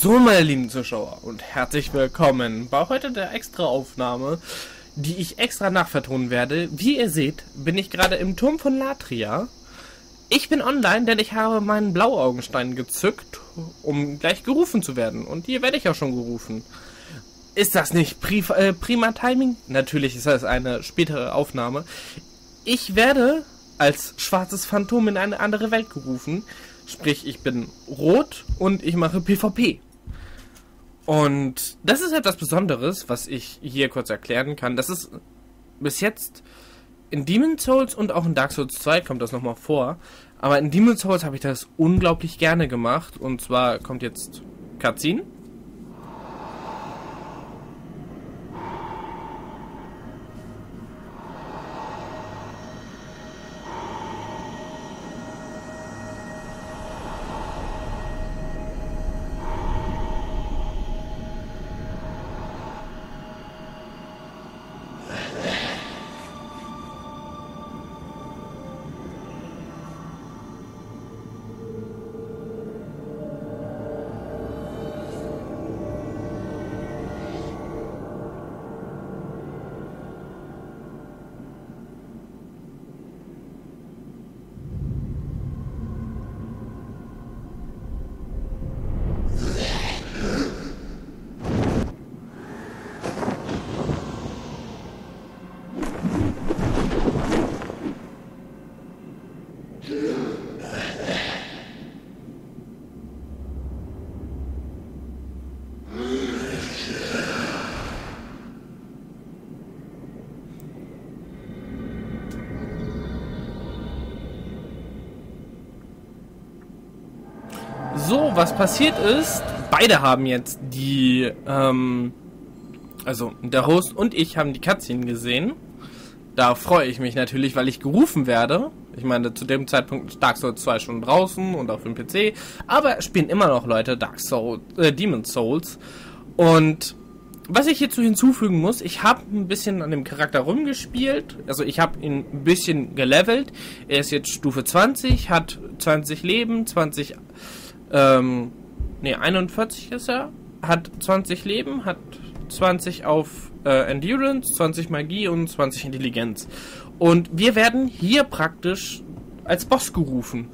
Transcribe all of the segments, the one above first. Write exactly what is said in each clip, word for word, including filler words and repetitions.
So, meine lieben Zuschauer, und herzlich willkommen bei heute der Extra-Aufnahme, die ich extra nachvertonen werde. Wie ihr seht, bin ich gerade im Turm von Latria. Ich bin online, denn ich habe meinen Blauaugenstein gezückt, um gleich gerufen zu werden. Und hier werde ich auch schon gerufen. Ist das nicht pri äh, prima Timing? Natürlich ist das eine spätere Aufnahme. Ich werde als schwarzes Phantom in eine andere Welt gerufen. Sprich, ich bin rot und ich mache PvP. Und das ist etwas Besonderes, was ich hier kurz erklären kann. Das ist bis jetzt in Demon's Souls und auch in Dark Souls zwei kommt das nochmal vor. Aber in Demon's Souls habe ich das unglaublich gerne gemacht. Und zwar kommt jetzt Cutscene. So, was passiert ist, beide haben jetzt die, ähm, also der Host und ich haben die Cutscene gesehen. Da freue ich mich natürlich, weil ich gerufen werde. Ich meine, zu dem Zeitpunkt ist Dark Souls zwei schon draußen und auf dem P C. Aber spielen immer noch Leute Dark Souls, äh, Demon's Souls. Und was ich hierzu hinzufügen muss, ich habe ein bisschen an dem Charakter rumgespielt. Also ich habe ihn ein bisschen gelevelt. Er ist jetzt Stufe zwanzig, hat zwanzig Leben, zwanzig... Ähm, ne, einundvierzig ist er, hat zwanzig Leben, hat zwanzig auf äh, Endurance, zwanzig Magie und zwanzig Intelligenz. Und wir werden hier praktisch als Boss gerufen.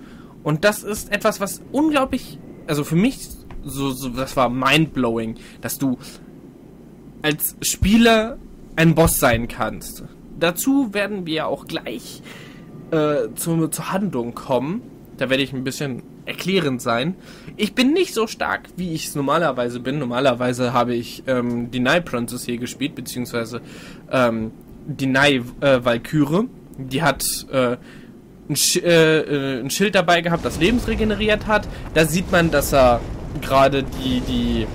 Und das ist etwas, was unglaublich, also für mich, so, so das war mindblowing, dass du als Spieler ein Boss sein kannst. Dazu werden wir auch gleich äh, zu, zur Handlung kommen. Da werde ich ein bisschen erklärend sein. Ich bin nicht so stark, wie ich es normalerweise bin. Normalerweise habe ich ähm, die Nai Princess hier gespielt, beziehungsweise ähm, die Nai äh, Valkyrie. Die hat äh, ein, Sch äh, äh, ein Schild dabei gehabt, das Lebens regeneriert hat. Da sieht man, dass er gerade die, die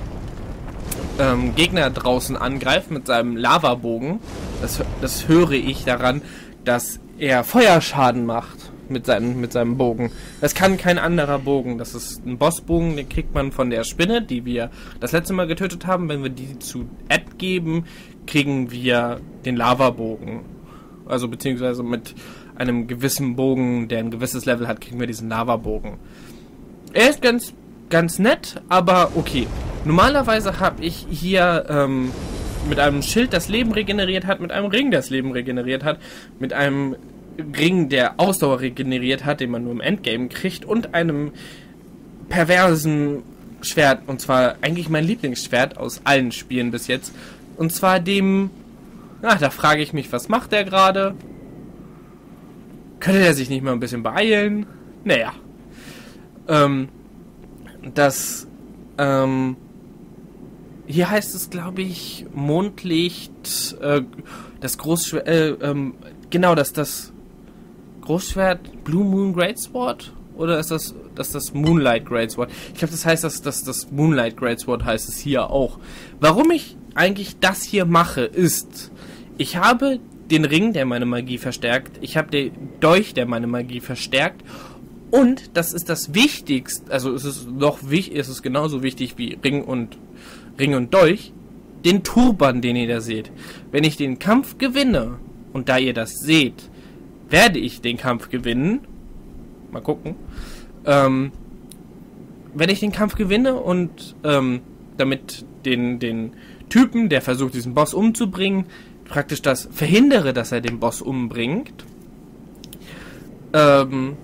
ähm, Gegner draußen angreift mit seinem Lavabogen. Das, das höre ich daran, dass er Feuerschaden macht. Mit seinem, mit seinem Bogen. Das kann kein anderer Bogen. Das ist ein Bossbogen, den kriegt man von der Spinne, die wir das letzte Mal getötet haben. Wenn wir die zu Ed geben, kriegen wir den Lavabogen. Also beziehungsweise mit einem gewissen Bogen, der ein gewisses Level hat, kriegen wir diesen Lavabogen. Er ist ganz, ganz nett, aber okay. Normalerweise habe ich hier ähm, mit einem Schild das Leben regeneriert hat, mit einem Ring das Leben regeneriert hat, mit einem Ring, der Ausdauer regeneriert hat, den man nur im Endgame kriegt, und einem perversen Schwert, und zwar eigentlich mein Lieblingsschwert aus allen Spielen bis jetzt, und zwar dem, na, da frage ich mich, was macht der gerade? Könnte der sich nicht mal ein bisschen beeilen? Naja. Ähm, das, ähm, hier heißt es, glaube ich, Mondlicht, äh, das Großschwert, äh, ähm, genau, das, das Großschwert Blue Moon Greatsword, oder ist das das, das Moonlight Greatsword? Ich glaube, das heißt, dass das, das Moonlight Greatsword heißt es hier auch. Warum ich eigentlich das hier mache, ist, ich habe den Ring, der meine Magie verstärkt, ich habe den Dolch, der meine Magie verstärkt, und das ist das Wichtigste, also es ist noch wichtig, es ist genauso wichtig wie Ring und Ring und Dolch, den Turban, den ihr da seht. Wenn ich den Kampf gewinne, und da ihr das seht, werde ich den Kampf gewinnen. Mal gucken. Ähm, wenn ich den Kampf gewinne und ähm, damit den, den Typen, der versucht, diesen Boss umzubringen, praktisch das verhindere, dass er den Boss umbringt, ähm,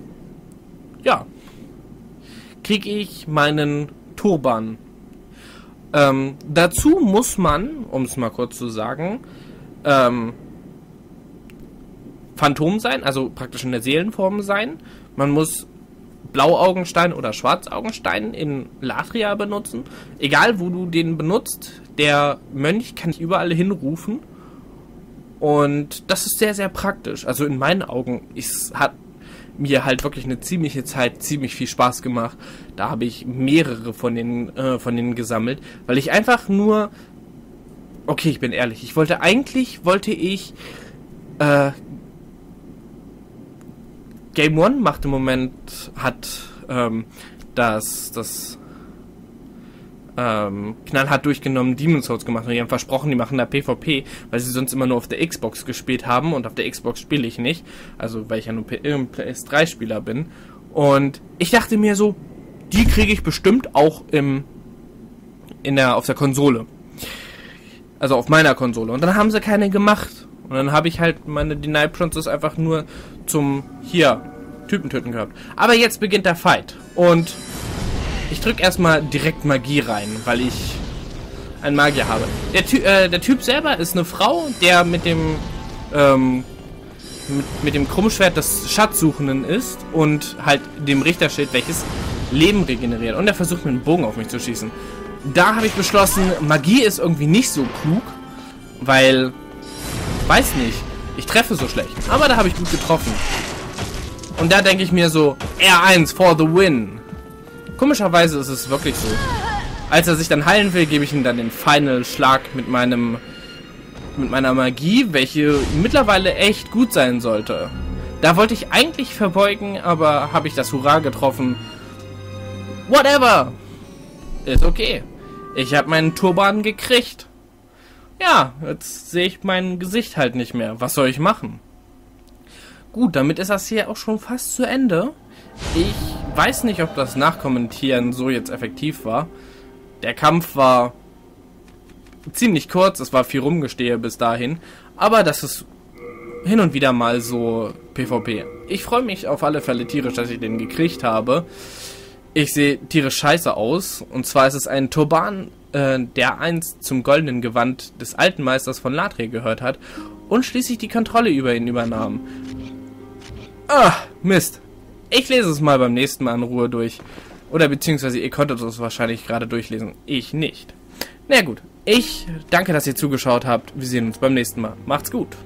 ja, kriege ich meinen Turban. Ähm, dazu muss man, um es mal kurz zu sagen, ähm, Phantom sein, also praktisch in der Seelenform sein. Man muss Blauaugenstein oder Schwarzaugenstein in Latria benutzen. Egal, wo du den benutzt, der Mönch kann dich überall hinrufen. Und das ist sehr, sehr praktisch. Also in meinen Augen, es hat mir halt wirklich eine ziemliche Zeit, ziemlich viel Spaß gemacht. Da habe ich mehrere von denen, äh, von denen gesammelt, weil ich einfach nur... Okay, ich bin ehrlich. Ich wollte eigentlich, wollte ich... Äh, Game One macht im Moment, hat ähm, das, das ähm, knallhart durchgenommen Demon's Souls gemacht und die haben versprochen, die machen da PvP, weil sie sonst immer nur auf der Xbox gespielt haben und auf der Xbox spiele ich nicht, also weil ich ja nur P S drei-Spieler bin und ich dachte mir so, die kriege ich bestimmt auch im, in der, auf der Konsole, also auf meiner Konsole und dann haben sie keine gemacht. Und dann habe ich halt meine Nai Princess einfach nur zum, hier, Typen töten gehabt. Aber jetzt beginnt der Fight. Und ich drücke erstmal direkt Magie rein, weil ich einen Magier habe. Der, Ty äh, der Typ selber ist eine Frau, der mit dem, ähm, mit, mit dem Krummschwert des Schatzsuchenden ist und halt dem Richterschild, welches Leben regeneriert. Und er versucht mit einem Bogen auf mich zu schießen. Da habe ich beschlossen, Magie ist irgendwie nicht so klug, weil... Weiß nicht. Ich treffe so schlecht. Aber da habe ich gut getroffen. Und da denke ich mir so, R eins for the win. Komischerweise ist es wirklich so. Als er sich dann heilen will, gebe ich ihm dann den Final Schlag mit meinem mit meiner Magie, welche mittlerweile echt gut sein sollte. Da wollte ich eigentlich verbeugen, aber habe ich das Hurra getroffen. Whatever. Ist okay. Ich habe meinen Turban gekriegt. Ja, jetzt sehe ich mein Gesicht halt nicht mehr. Was soll ich machen? Gut, damit ist das hier auch schon fast zu Ende. Ich weiß nicht, ob das Nachkommentieren so jetzt effektiv war. Der Kampf war ziemlich kurz. Es war viel Rumgestehe bis dahin. Aber das ist hin und wieder mal so PvP. Ich freue mich auf alle Fälle tierisch, dass ich den gekriegt habe. Ich sehe tierisch scheiße aus. Und zwar ist es ein Turban, der einst zum goldenen Gewand des alten Meisters von Latria gehört hat und schließlich die Kontrolle über ihn übernahm. Ah, Mist. Ich lese es mal beim nächsten Mal in Ruhe durch. Oder beziehungsweise ihr konntet es wahrscheinlich gerade durchlesen. Ich nicht. Na gut, ich danke, dass ihr zugeschaut habt. Wir sehen uns beim nächsten Mal. Macht's gut.